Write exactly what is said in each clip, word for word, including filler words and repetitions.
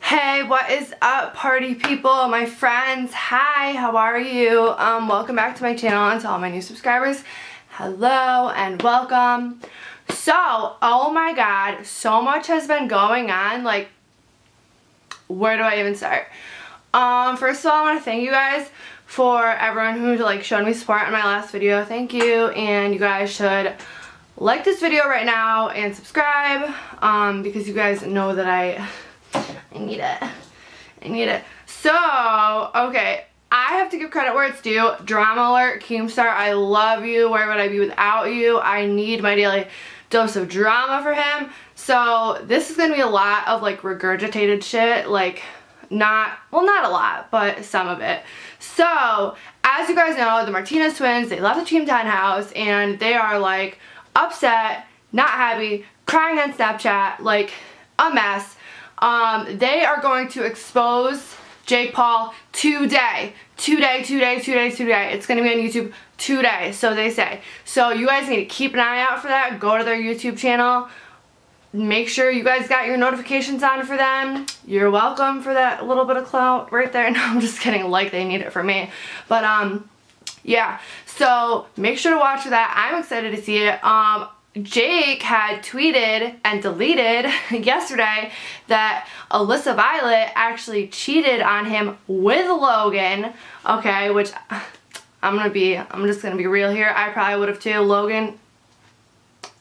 Hey, what is up, party people, my friends? Hi, how are you? Um, welcome back to my channel, and to all my new subscribers, hello and welcome. So, oh my god, so much has been going on. Like, where do I even start? Um, first of all, I want to thank you guys for everyone who like showed me support in my last video. Thank you, and you guys should like this video right now and subscribe um, because you guys know that I. I need it. I need it. So, okay. I have to give credit where it's due. Drama alert, Keemstar, I love you. Where would I be without you? I need my daily dose of drama for him. So, this is going to be a lot of, like, regurgitated shit. Like, not, well, not a lot, but some of it. So, as you guys know, the Martinez twins, they left the Team ten house, and they are, like, upset, not happy, crying on Snapchat, like, a mess. Um, they are going to expose Jake Paul today. Today, today, today, today. It's going to be on YouTube today, so they say. So you guys need to keep an eye out for that. Go to their YouTube channel. Make sure you guys got your notifications on for them. You're welcome for that little bit of clout right there. No, I'm just kidding. Like, they need it for me. But, um, yeah. So make sure to watch for that. I'm excited to see it. Um... Jake had tweeted and deleted yesterday that Alissa Violet actually cheated on him with Logan, okay, which I'm gonna be, I'm just gonna be real here, I probably would have too. Logan,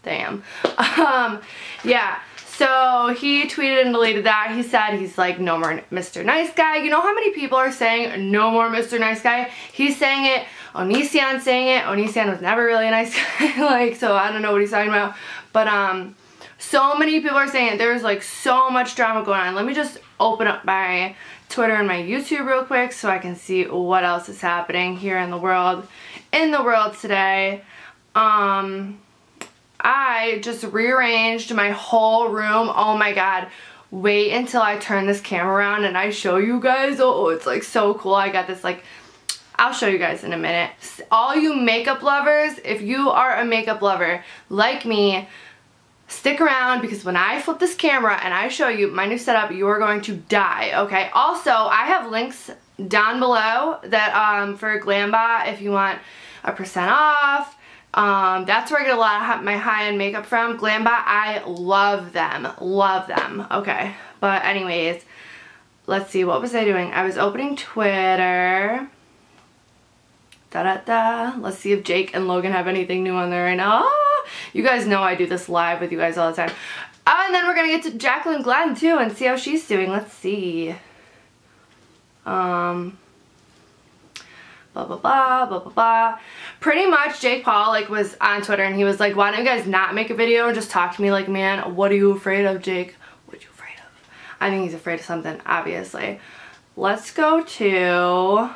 damn. Um, yeah, so he tweeted and deleted that. He said he's like, no more Mister Nice Guy. You know how many people are saying no more Mister Nice Guy? He's saying it. Onision saying it. Onision was never really a nice guy, like, so I don't know what he's talking about. But, um, so many people are saying it. There's, like, so much drama going on. Let me just open up my Twitter and my YouTube real quick so I can see what else is happening here in the world, in the world today. Um, I just rearranged my whole room. Oh, my God. Wait until I turn this camera around and I show you guys. Oh, it's, like, so cool. I got this, like... I'll show you guys in a minute. All you makeup lovers, if you are a makeup lover like me, stick around because when I flip this camera and I show you my new setup, you are going to die, okay? Also, I have links down below that um, for Glambot if you want a percent off. Um, that's where I get a lot of my high-end makeup from. Glambot, I love them. Love them, okay? But anyways, let's see. What was I doing? I was opening Twitter. Da, da, da. Let's see if Jake and Logan have anything new on there right now. Ah, you guys know I do this live with you guys all the time. Ah, and then we're going to get to Jaclyn Glenn too and see how she's doing. Let's see. Um, blah, blah, blah, blah, blah, blah. Pretty much Jake Paul like was on Twitter and he was like, why don't you guys not make a video and just talk to me like, man, what are you afraid of, Jake? What are you afraid of? I think he's afraid of something, obviously. Let's go to...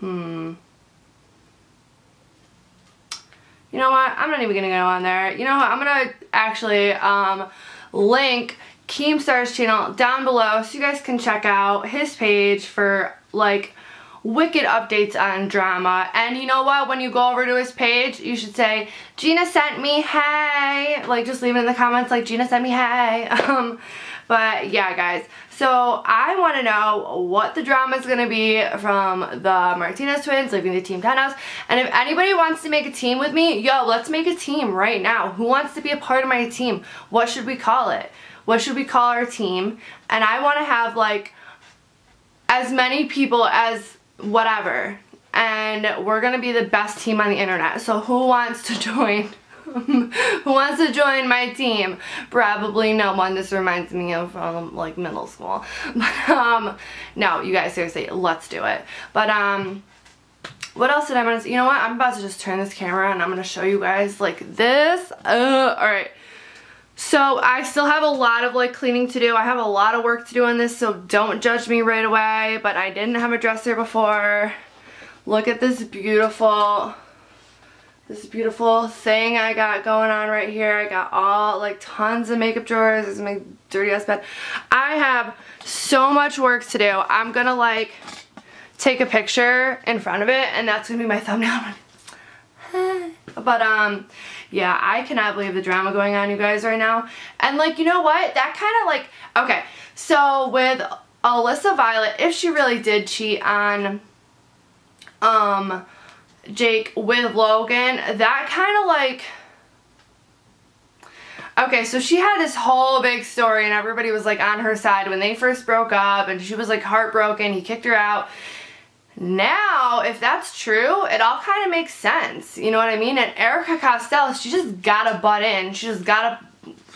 Hmm. You know what? I'm not even gonna go on there. You know what? I'm gonna actually um, link Keemstar's channel down below so you guys can check out his page for like wicked updates on drama. And you know what? When you go over to his page, you should say, Gina sent me, hey. Like, just leave it in the comments like, Gina sent me, hey. Um, but yeah, guys. So I want to know what the drama is going to be from the Martinez twins leaving the Team ten house. And if anybody wants to make a team with me, yo, let's make a team right now. Who wants to be a part of my team? What should we call it? What should we call our team? And I want to have, like, as many people as whatever. And we're going to be the best team on the internet. So who wants to join? Who wants to join my team? Probably no one. This reminds me of um, like middle school. But, um, no, you guys, seriously, let's do it. But um, what else did I want to say? You know what? I'm about to just turn this camera and I'm going to show you guys like this. Uh, all right. So I still have a lot of like cleaning to do. I have a lot of work to do on this, so don't judge me right away. But I didn't have a dresser before. Look at this beautiful... This beautiful thing I got going on right here. I got all, like, tons of makeup drawers. This is my dirty ass bed. I have so much work to do. I'm going to, like, take a picture in front of it, and that's going to be my thumbnail. But, um, yeah, I cannot believe the drama going on, you guys, right now. And, like, you know what? That kind of, like, okay, so with Alissa Violet, if she really did cheat on um, Jake with Logan, that kind of, like... Okay, so she had this whole big story and everybody was like on her side when they first broke up and she was like heartbroken, he kicked her out. Now, if that's true, it all kind of makes sense. You know what I mean? And Erika Costell, she just gotta butt in. She just gotta,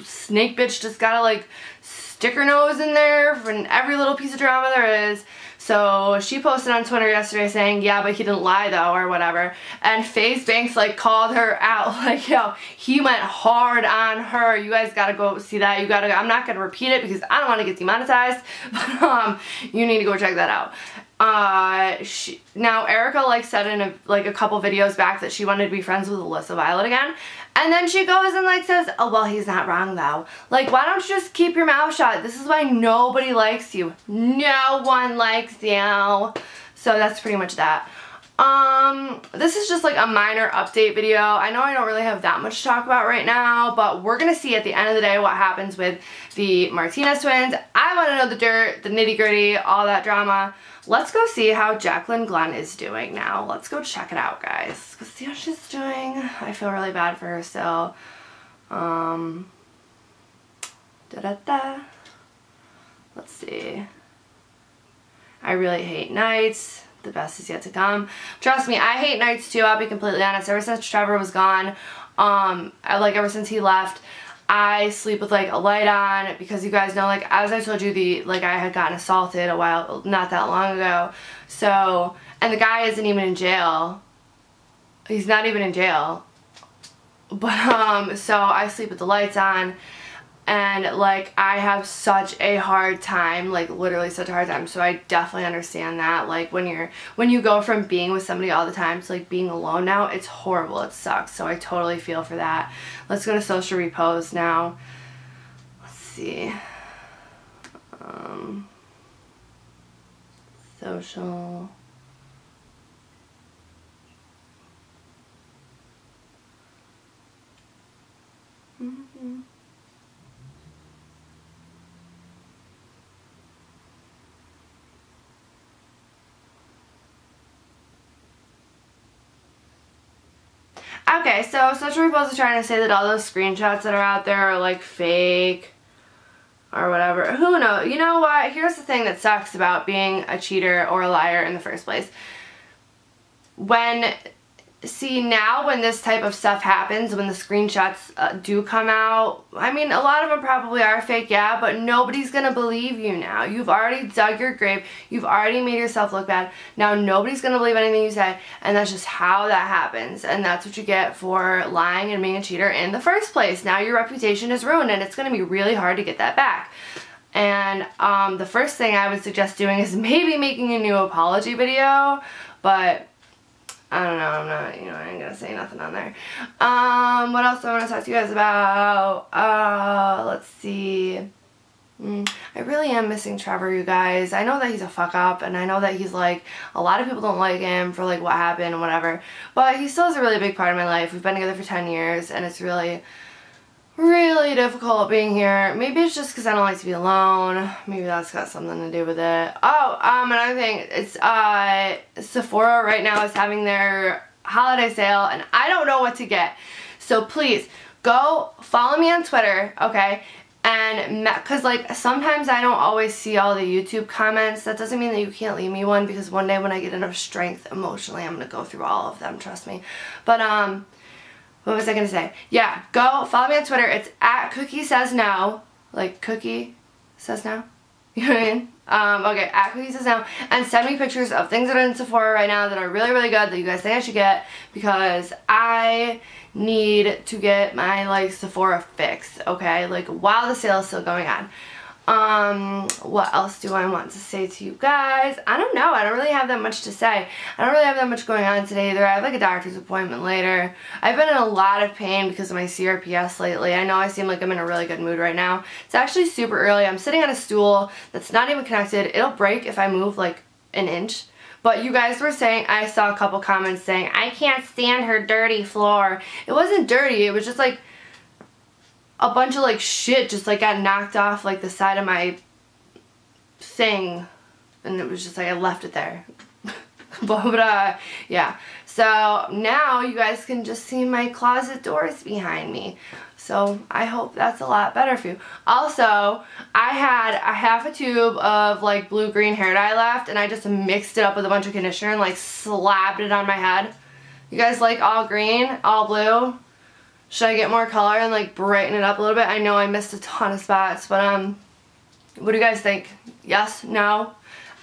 snake bitch just gotta like stick her nose in there for every little piece of drama there is. So she posted on Twitter yesterday saying, yeah, but he didn't lie though, or whatever. And FaZe Banks like called her out, like, yo, he went hard on her. You guys gotta go see that. You gotta go. I'm not gonna repeat it because I don't want to get demonetized, but um, you need to go check that out. Uh, she, now Erika like said in a, like a couple videos back that she wanted to be friends with Alissa Violet again. And then she goes and like says, oh, well, he's not wrong though. Like, why don't you just keep your mouth shut? This is why nobody likes you. No one likes you. So that's pretty much that. Um, this is just like a minor update video. I know I don't really have that much to talk about right now, but we're gonna see at the end of the day what happens with the Martinez twins. I wanna know the dirt, the nitty gritty, all that drama. Let's go see how Jaclyn Glenn is doing now. Let's go check it out, guys. Let's see how she's doing. I feel really bad for her still. Um, da da da. Let's see. I really hate nights. The best is yet to come. Trust me, I hate nights too, I'll be completely honest. Ever since Trevor was gone, um, I, like ever since he left, I sleep with like a light on because you guys know, like as I told you, the like I had gotten assaulted a while, not that long ago. So, and the guy isn't even in jail. He's not even in jail. But um, so I sleep with the lights on. And like I have such a hard time, like literally such a hard time, so I definitely understand that. Like when you're when you go from being with somebody all the time to like being alone now, it's horrible, it sucks, so I totally feel for that. Let's go to Social Repose now. Let's see. Um, social. Mm-hmm. Okay, so Social Repose is trying to say that all those screenshots that are out there are like fake or whatever. Who knows? You know what? Here's the thing that sucks about being a cheater or a liar in the first place. When, see now when this type of stuff happens, when the screenshots uh, do come out, I mean a lot of them probably are fake, yeah, but nobody's gonna believe you now. You've already dug your grave, you've already made yourself look bad, now nobody's gonna believe anything you say, and that's just how that happens, and that's what you get for lying and being a cheater in the first place. Now your reputation is ruined and it's gonna be really hard to get that back. And um, the first thing I would suggest doing is maybe making a new apology video, but I don't know, I'm not, you know, I ain't gonna say nothing on there. Um, what else do I want to talk to you guys about? Uh, let's see. Mm, I really am missing Trevor, you guys. I know that he's a fuck up, and I know that he's like, a lot of people don't like him for like what happened and whatever, but he still is a really big part of my life. We've been together for ten years, and it's really, really difficult being here. Maybe it's just because I don't like to be alone. Maybe that's got something to do with it. Oh, um, another thing. It's, uh, Sephora right now is having their holiday sale, and I don't know what to get. So please, go follow me on Twitter, okay? And, because, like, sometimes I don't always see all the YouTube comments. That doesn't mean that you can't leave me one, because one day when I get enough strength emotionally, I'm going to go through all of them, trust me. But, um... what was I going to say? Yeah, go follow me on Twitter. It's at Cookie Says No. Like, Cookie Says No? You know what I mean? Um, okay, at Cookie Says No. And send me pictures of things that are in Sephora right now that are really, really good that you guys think I should get. Because I need to get my, like, Sephora fix. Okay? Like, while the sale is still going on. Um, what else do I want to say to you guys? I don't know. I don't really have that much to say. I don't really have that much going on today either. I have like a doctor's appointment later. I've been in a lot of pain because of my C R P S lately. I know I seem like I'm in a really good mood right now. It's actually super early. I'm sitting on a stool that's not even connected. It'll break if I move like an inch. But you guys were saying, I saw a couple comments saying, I can't stand her dirty floor. It wasn't dirty, it was just like a bunch of like shit just like got knocked off like the side of my thing. And it was just like I left it there. Blah, blah, blah. Yeah. So now you guys can just see my closet doors behind me. So I hope that's a lot better for you. Also, I had a half a tube of like blue-green hair dye left, and I just mixed it up with a bunch of conditioner and like slapped it on my head. You guys like all green, all blue? Should I get more color and like brighten it up a little bit? I know I missed a ton of spots, but um, what do you guys think? Yes? No?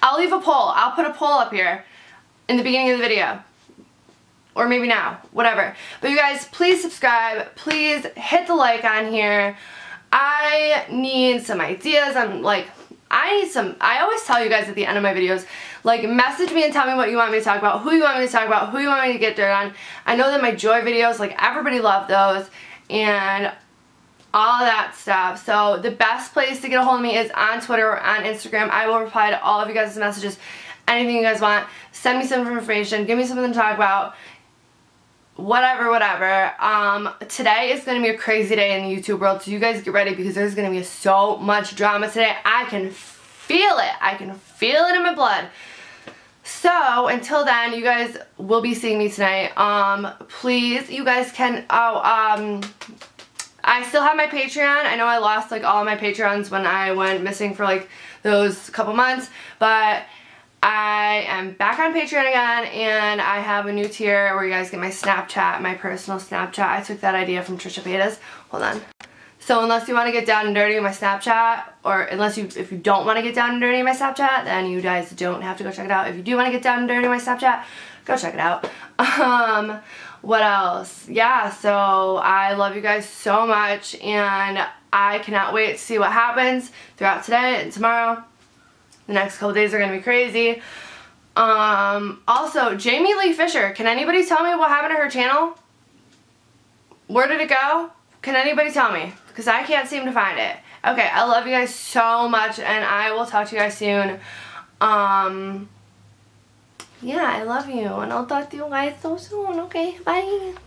I'll leave a poll. I'll put a poll up here in the beginning of the video. Or maybe now. Whatever. But you guys, please subscribe. Please hit the like on here. I need some ideas. I'm like, I need some, I always tell you guys at the end of my videos, like message me and tell me what you want me to talk about, who you want me to talk about, who you want me to get dirt on. I know that my joy videos, like everybody loved those. And all that stuff. So the best place to get a hold of me is on Twitter or on Instagram. I will reply to all of you guys' messages, anything you guys want. Send me some information, give me something to talk about, whatever, whatever. Um, today is going to be a crazy day in the YouTube world, so you guys get ready because there's going to be so much drama today. I can feel it. I can feel it in my blood. So, until then, you guys will be seeing me tonight. Um, please, you guys can, oh, um... I still have my Patreon. I know I lost like all of my Patreons when I went missing for like those couple months, but I am back on Patreon again, and I have a new tier where you guys get my Snapchat, my personal Snapchat. I took that idea from Trisha Paytas. Hold on. So unless you want to get down and dirty in my Snapchat, or unless you, if you don't want to get down and dirty in my Snapchat, then you guys don't have to go check it out. If you do want to get down and dirty in my Snapchat, go check it out. Um, what else? Yeah, so I love you guys so much, and I cannot wait to see what happens throughout today and tomorrow. The next couple days are going to be crazy. Um, also, Jamie Lee Fisher. Can anybody tell me what happened to her channel? Where did it go? Can anybody tell me? Because I can't seem to find it. Okay, I love you guys so much, and I will talk to you guys soon. Um, yeah, I love you, and I'll talk to you guys so soon. Okay, bye.